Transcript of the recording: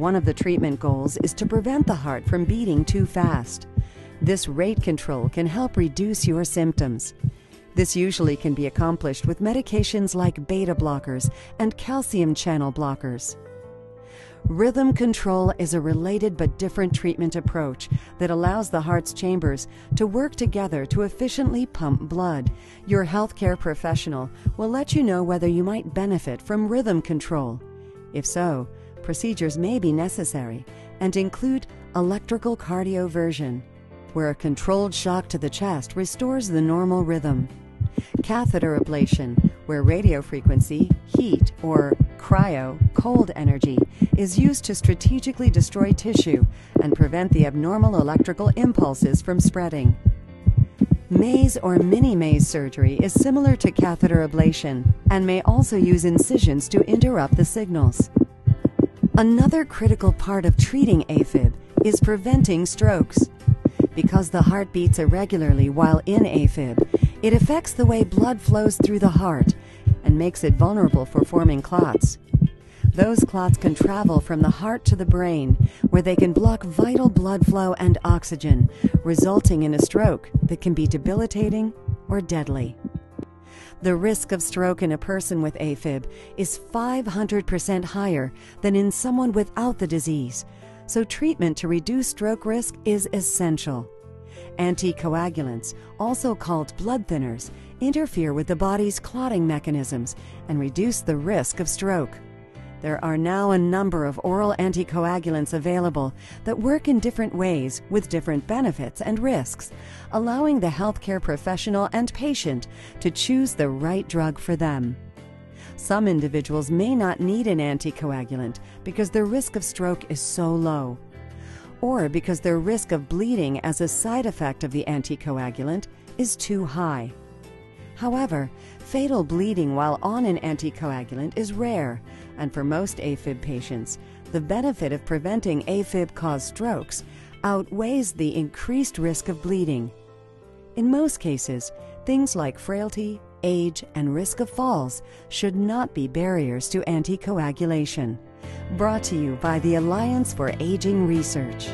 One of the treatment goals is to prevent the heart from beating too fast. This rate control can help reduce your symptoms. This usually can be accomplished with medications like beta blockers and calcium channel blockers. Rhythm control is a related but different treatment approach that allows the heart's chambers to work together to efficiently pump blood. Your healthcare professional will let you know whether you might benefit from rhythm control. If so, procedures may be necessary and include electrical cardioversion, where a controlled shock to the chest restores the normal rhythm. Catheter ablation, where radiofrequency, heat, or cryo, cold energy, is used to strategically destroy tissue and prevent the abnormal electrical impulses from spreading. Maze or mini-maze surgery is similar to catheter ablation and may also use incisions to interrupt the signals. Another critical part of treating AFib is preventing strokes. Because the heart beats irregularly while in AFib, it affects the way blood flows through the heart and makes it vulnerable for forming clots. Those clots can travel from the heart to the brain, where they can block vital blood flow and oxygen, resulting in a stroke that can be debilitating or deadly. The risk of stroke in a person with AFib is 500% higher than in someone without the disease, so treatment to reduce stroke risk is essential. Anticoagulants, also called blood thinners, interfere with the body's clotting mechanisms and reduce the risk of stroke. There are now a number of oral anticoagulants available that work in different ways with different benefits and risks, allowing the healthcare professional and patient to choose the right drug for them. Some individuals may not need an anticoagulant because their risk of stroke is so low, or because their risk of bleeding as a side effect of the anticoagulant is too high. However, fatal bleeding while on an anticoagulant is rare, and for most AFib patients, the benefit of preventing AFib-caused strokes outweighs the increased risk of bleeding. In most cases, things like frailty, age, and risk of falls should not be barriers to anticoagulation. Brought to you by the Alliance for Aging Research.